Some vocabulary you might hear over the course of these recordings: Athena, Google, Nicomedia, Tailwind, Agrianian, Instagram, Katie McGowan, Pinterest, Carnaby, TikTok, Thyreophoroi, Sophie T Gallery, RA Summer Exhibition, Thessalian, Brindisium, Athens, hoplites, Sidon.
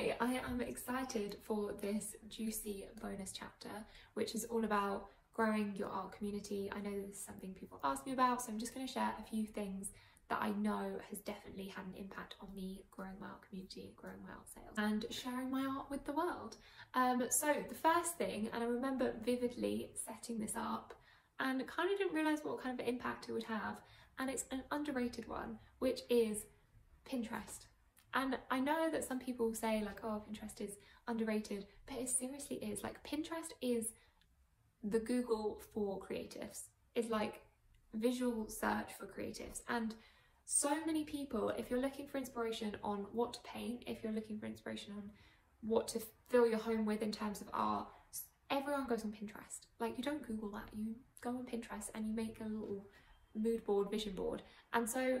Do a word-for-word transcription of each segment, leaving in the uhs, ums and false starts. today I am excited for this juicy bonus chapter, which is all about growing your art community. I know this is something people ask me about, so I'm just going to share a few things that I know has definitely had an impact on me growing my art community, growing my art sales, and sharing my art with the world. Um, so the first thing, and I remember vividly setting this up and kind of didn't realise what kind of impact it would have, and it's an underrated one, which is Pinterest. And I know that some people say like, oh, Pinterest is underrated, but it seriously is. Like, Pinterest is the Google for creatives. It's like visual search for creatives. And so many people, if you're looking for inspiration on what to paint, if you're looking for inspiration on what to fill your home with in terms of art, everyone goes on Pinterest. Like, you don't Google that, you go on Pinterest and you make a little mood board, vision board. And so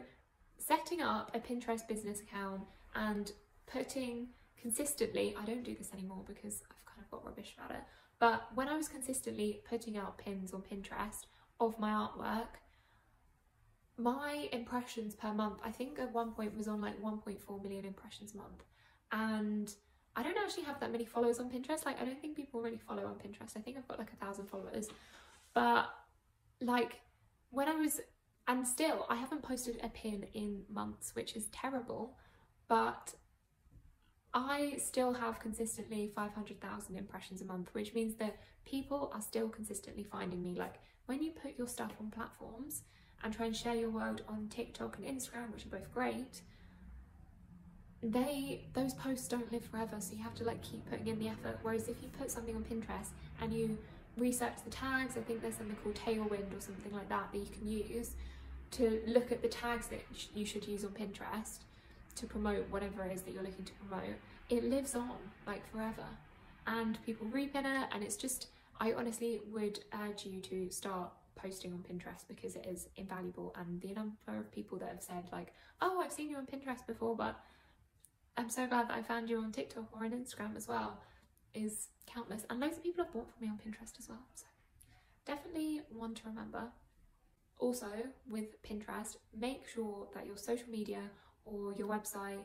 setting up a Pinterest business account and putting consistently, I don't do this anymore because I've kind of got rubbish about it, but when I was consistently putting out pins on Pinterest of my artwork, my impressions per month, I think at one point was on like one point four million impressions a month. And I don't actually have that many followers on Pinterest. Like, I don't think people really follow on Pinterest. I think I've got like a thousand followers, but like when I was, and still I haven't posted a pin in months, which is terrible, but I still have consistently five hundred thousand impressions a month, which means that people are still consistently finding me. Like, when you put your stuff on platforms and try and share your world on TikTok and Instagram, which are both great, they those posts don't live forever, so you have to like keep putting in the effort. Whereas if you put something on Pinterest and you research the tags, I think there's something called Tailwind or something like that that you can use to look at the tags that you should use on Pinterest to promote whatever it is that you're looking to promote. It lives on like forever, and people repin it, and it's just, I honestly would urge you to start posting on Pinterest because it is invaluable. And the number of people that have said like, oh, I've seen you on Pinterest before, but I'm so glad that I found you on TikTok or on Instagram as well, is countless. And loads of people have bought from me on Pinterest as well, so definitely one to remember. Also with Pinterest, make sure that your social media or your website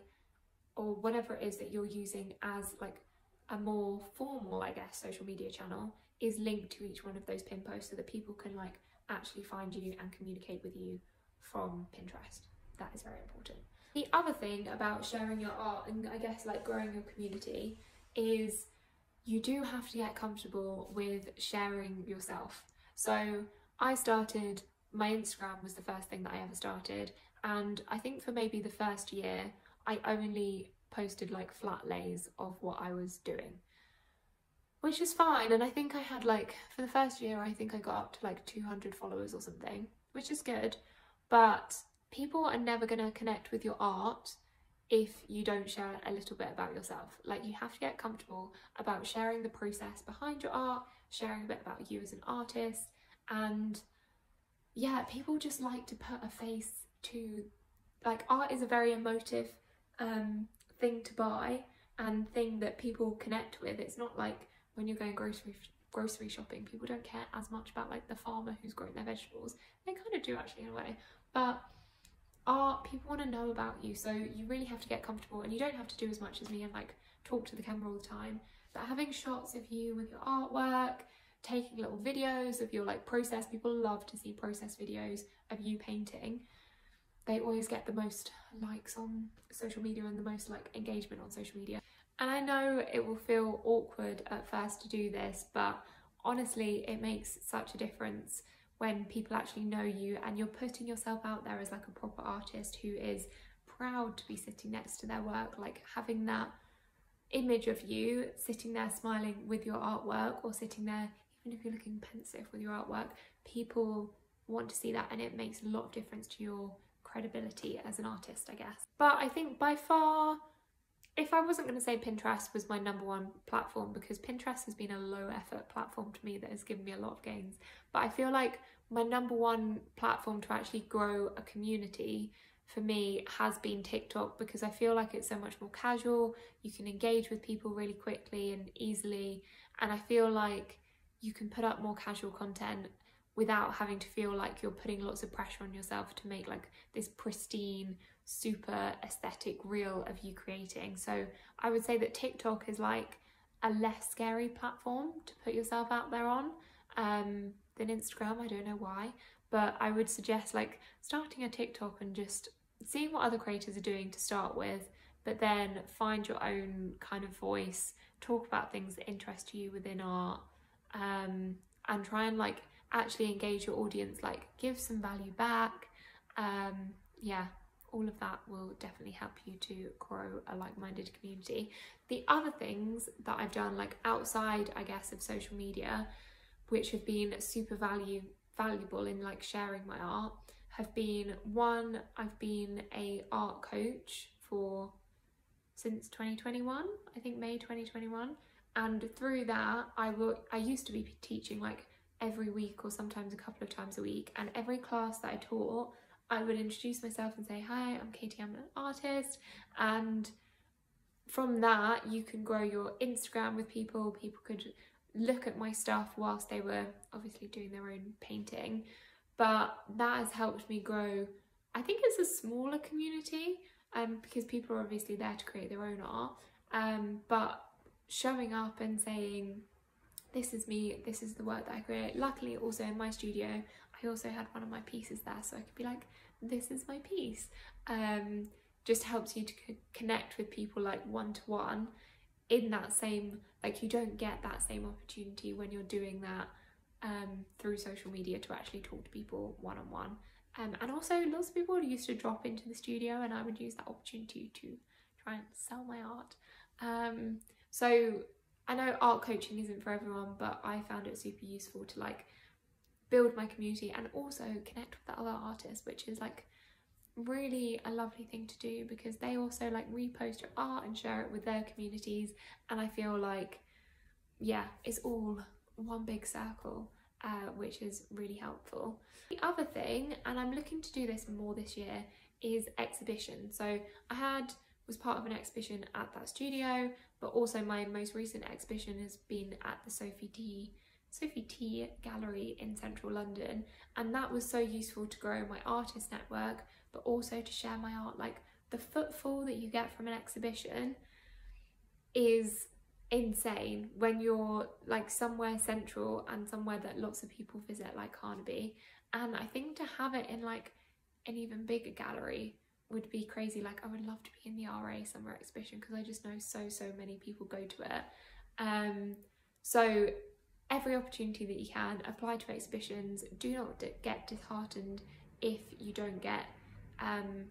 or whatever it is that you're using as like a more formal, I guess, social media channel is linked to each one of those pin posts so that people can like actually find you and communicate with you from Pinterest. That is very important. The other thing about sharing your art and I guess like growing your community is you do have to get comfortable with sharing yourself. So I started, my Instagram was the first thing that I ever started. And I think for maybe the first year, I only posted like flat lays of what I was doing, which is fine. And I think I had like, for the first year, I think I got up to like two hundred followers or something, which is good. But people are never gonna connect with your art if you don't share a little bit about yourself. Like, you have to get comfortable about sharing the process behind your art, sharing a bit about you as an artist. And yeah, people just like to put a face to, like, art is a very emotive um thing to buy and thing that people connect with. It's not like when you're going grocery grocery shopping, people don't care as much about like the farmer who's growing their vegetables. They kind of do actually in a way, but art, people want to know about you, so you really have to get comfortable. And you don't have to do as much as me and like talk to the camera all the time, but having shots of you with your artwork, taking little videos of your like process. People love to see process videos of you painting. They always get the most likes on social media and the most like engagement on social media. And I know it will feel awkward at first to do this, but honestly, it makes such a difference when people actually know you and you're putting yourself out there as like a proper artist who is proud to be sitting next to their work. Like, having that image of you sitting there smiling with your artwork, or sitting there, even if you're looking pensive with your artwork, people want to see that, and it makes a lot of difference to your credibility as an artist, I guess. But I think by far, if I wasn't going to say Pinterest was my number one platform, because Pinterest has been a low effort platform to me that has given me a lot of gains, but I feel like my number one platform to actually grow a community for me has been TikTok, because I feel like it's so much more casual. You can engage with people really quickly and easily, and I feel like you can put up more casual content without having to feel like you're putting lots of pressure on yourself to make like this pristine super aesthetic reel of you creating. So I would say that TikTok is like a less scary platform to put yourself out there on um, than Instagram. I don't know why, but I would suggest like starting a TikTok and just seeing what other creators are doing to start with, but then find your own kind of voice, talk about things that interest you within art, um, and try and like actually engage your audience, like give some value back. Um, yeah, all of that will definitely help you to grow a like-minded community. The other things that I've done like outside, I guess, of social media, which have been super value valuable in like sharing my art, have been, one, I've been a art coach for since twenty twenty-one, I think May twenty twenty-one, and through that I will I used to be teaching like every week or sometimes a couple of times a week, and every class that I taught I would introduce myself and say, hi, I'm Katie, I'm an artist. And from that you can grow your Instagram with people. People could look at my stuff whilst they were obviously doing their own painting, but that has helped me grow, I think, it's a smaller community, um, because people are obviously there to create their own art, um, but showing up and saying, this is me, this is the work that I create. Luckily also in my studio, I also had one of my pieces there, so I could be like, this is my piece. Um, just helps you to connect with people like one-to-one in that same, like you don't get that same opportunity when you're doing that um, through social media to actually talk to people one-on-one. Um, and also lots of people used to drop into the studio and I would use that opportunity to try and sell my art. Um, so I know art coaching isn't for everyone, but I found it super useful to like build my community and also connect with the other artists, which is like really a lovely thing to do because they also like repost your art and share it with their communities. And I feel like, yeah, it's all one big circle, uh, which is really helpful. The other thing, and I'm looking to do this more this year, is exhibition. So I had was part of an exhibition at that studio, but also my most recent exhibition has been at the Sophie T Sophie T Gallery in central London, and that was so useful to grow my artist network, but also to share my art. Like the footfall that you get from an exhibition is insane when you're like somewhere central and somewhere that lots of people visit, like Carnaby. And I think to have it in like an even bigger gallery would be crazy. Like I would love to be in the R A Summer Exhibition because I just know so so many people go to it. Um, so every opportunity that you can, apply to exhibitions. Do not get disheartened if you don't get um,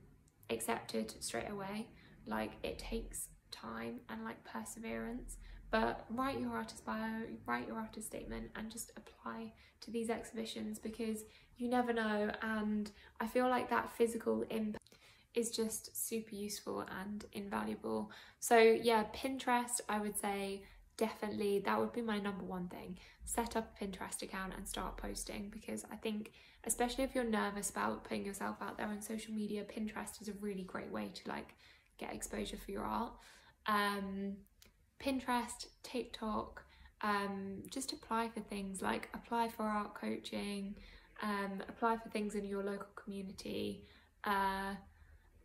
accepted straight away. Like it takes time and like perseverance, but write your artist bio, write your artist statement, and just apply to these exhibitions because you never know. And I feel like that physical impact is just super useful and invaluable. So yeah, Pinterest, I would say, definitely that would be my number one thing. Set up a Pinterest account and start posting, because I think especially if you're nervous about putting yourself out there on social media, Pinterest is a really great way to like get exposure for your art. Um, Pinterest, TikTok, um, just apply for things, like apply for art coaching, um, apply for things in your local community, uh,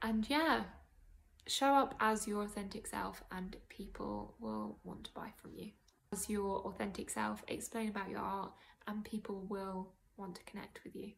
and yeah, show up as your authentic self and people will want to buy from you. As your authentic self, explain about your art and people will want to connect with you.